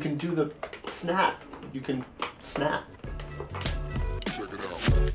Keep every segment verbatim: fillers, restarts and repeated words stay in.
can do the snap. You can snap. Check it out.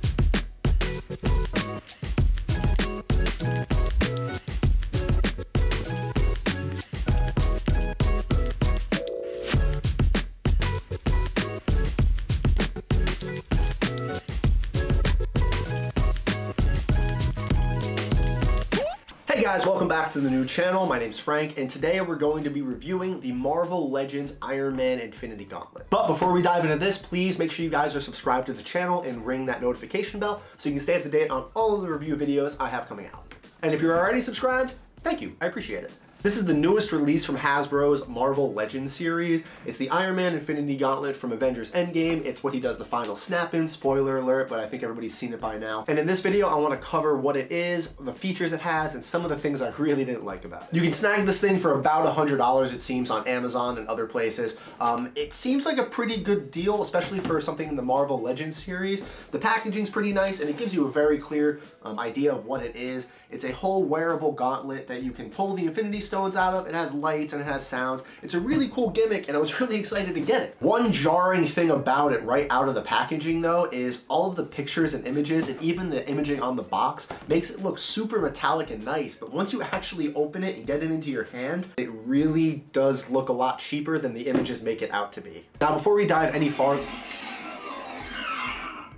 Hey guys, welcome back to the new channel. My name's Frank, and today we're going to be reviewing the Marvel Legends Iron Man Infinity Gauntlet. But before we dive into this, please make sure you guys are subscribed to the channel and ring that notification bell so you can stay up to date on all of the review videos I have coming out. And if you're already subscribed, thank you, I appreciate it. This is the newest release from Hasbro's Marvel Legends series. It's the Iron Man Infinity Gauntlet from Avengers Endgame. It's what he does the final snap-in, spoiler alert, but I think everybody's seen it by now. And in this video, I wanna cover what it is, the features it has, and some of the things I really didn't like about it. You can snag this thing for about one hundred dollars, it seems, on Amazon and other places. Um, it seems like a pretty good deal, especially for something in the Marvel Legends series. The packaging's pretty nice, and it gives you a very clear um, idea of what it is. It's a whole wearable gauntlet that you can pull the Infinity Stones out of. It has lights and it has sounds. It's a really cool gimmick and I was really excited to get it. One jarring thing about it right out of the packaging though is all of the pictures and images and even the imaging on the box makes it look super metallic and nice, but once you actually open it and get it into your hand, it really does look a lot cheaper than the images make it out to be. Now before we dive any farther,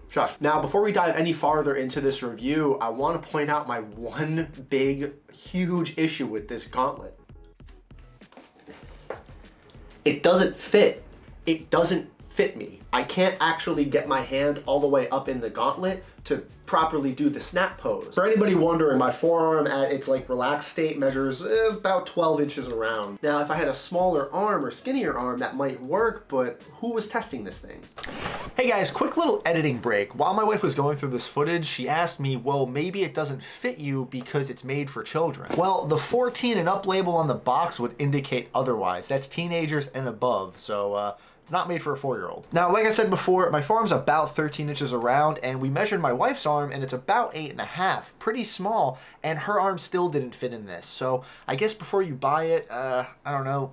Shush. Now, before we dive any farther into this review, I want to point out my one big, huge issue with this gauntlet. It doesn't fit. It doesn't fit me. I can't actually get my hand all the way up in the gauntlet to properly do the snap pose. For anybody wondering, my forearm at its like relaxed state measures eh, about twelve inches around. Now, if I had a smaller arm or skinnier arm, that might work, but who was testing this thing? Hey guys, quick little editing break. While my wife was going through this footage, she asked me, well, maybe it doesn't fit you because it's made for children. Well, the fourteen and up label on the box would indicate otherwise. That's teenagers and above, so uh, it's not made for a four-year-old. Now, like I said before, my forearm's about thirteen inches around, and we measured my wife's arm, and it's about eight and a half, pretty small, and her arm still didn't fit in this. So I guess before you buy it, uh, I don't know,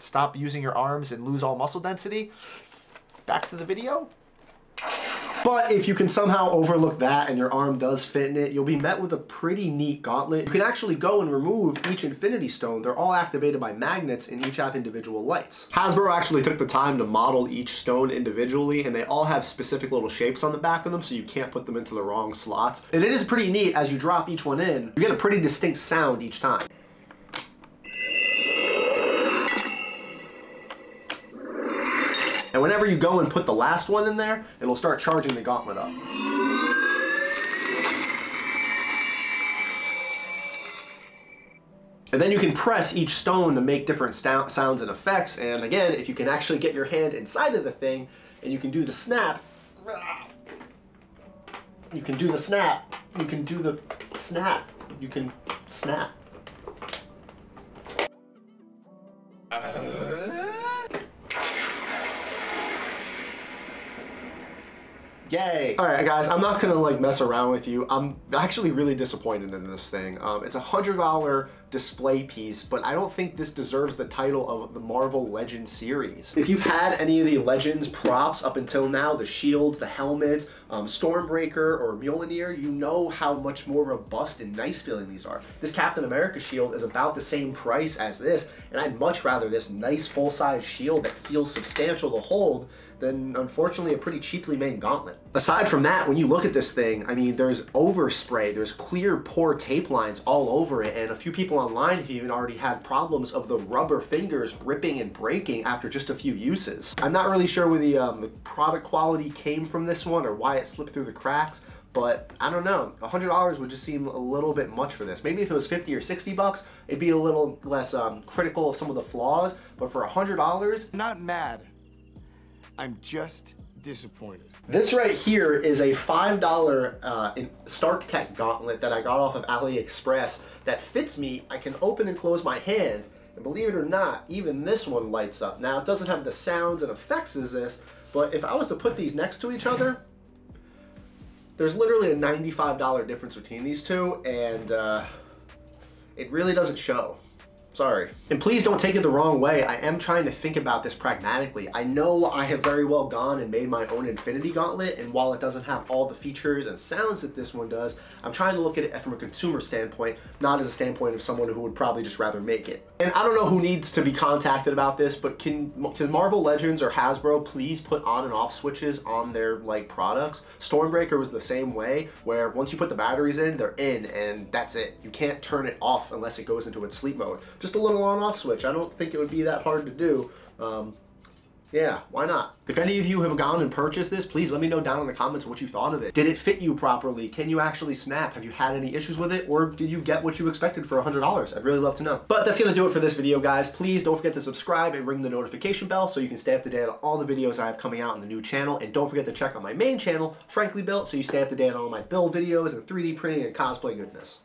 stop using your arms and lose all muscle density. Back to the video. But if you can somehow overlook that and your arm does fit in it, you'll be met with a pretty neat gauntlet. You can actually go and remove each Infinity Stone. They're all activated by magnets and each have individual lights. Hasbro actually took the time to model each stone individually and they all have specific little shapes on the back of them so you can't put them into the wrong slots. And it is pretty neat as you drop each one in, you get a pretty distinct sound each time. And whenever you go and put the last one in there, it'll start charging the gauntlet up. And then you can press each stone to make different sounds and effects. And again, if you can actually get your hand inside of the thing and you can do the snap, you can do the snap, you can do the snap, you can snap. Yay. All right, guys, I'm not gonna like mess around with you. I'm actually really disappointed in this thing. Um, it's a one hundred dollar display piece, but I don't think this deserves the title of the Marvel Legends series. If you've had any of the Legends props up until now, the shields, the helmets, um, Stormbreaker or Mjolnir, you know how much more robust and nice feeling these are. This Captain America shield is about the same price as this, and I'd much rather this nice full-size shield that feels substantial to hold than, unfortunately, a pretty cheaply made gauntlet. Aside from that, when you look at this thing, I mean, there's overspray, there's clear poor tape lines all over it, and a few people online have even already had problems of the rubber fingers ripping and breaking after just a few uses. I'm not really sure where the, um, the product quality came from this one or why it slipped through the cracks, but I don't know, one hundred dollars would just seem a little bit much for this. Maybe if it was fifty or sixty bucks, it'd be a little less um, critical of some of the flaws, but for one hundred dollars, not mad. I'm just disappointed. This right here is a five dollar uh, Stark Tech gauntlet that I got off of AliExpress that fits me. I can open and close my hands, and believe it or not, even this one lights up. Now, it doesn't have the sounds and effects as this, but if I was to put these next to each other, there's literally a ninety-five dollar difference between these two, and uh, it really doesn't show. Sorry. And please don't take it the wrong way. I am trying to think about this pragmatically. I know I have very well gone and made my own Infinity Gauntlet, and while it doesn't have all the features and sounds that this one does, I'm trying to look at it from a consumer standpoint, not as a standpoint of someone who would probably just rather make it. And I don't know who needs to be contacted about this, but can, can Marvel Legends or Hasbro please put on and off switches on their like products? Stormbreaker was the same way, where once you put the batteries in, they're in, and that's it. You can't turn it off unless it goes into its sleep mode. Just a little on-off switch. I don't think it would be that hard to do. Um, yeah, why not? If any of you have gone and purchased this, please let me know down in the comments what you thought of it. Did it fit you properly? Can you actually snap? Have you had any issues with it? Or did you get what you expected for one hundred dollars? I'd really love to know. But that's gonna do it for this video, guys. Please don't forget to subscribe and ring the notification bell so you can stay up to date on all the videos I have coming out on the new channel. And don't forget to check out my main channel, Frankly Built, so you stay up to date on all my build videos and three D printing and cosplay goodness.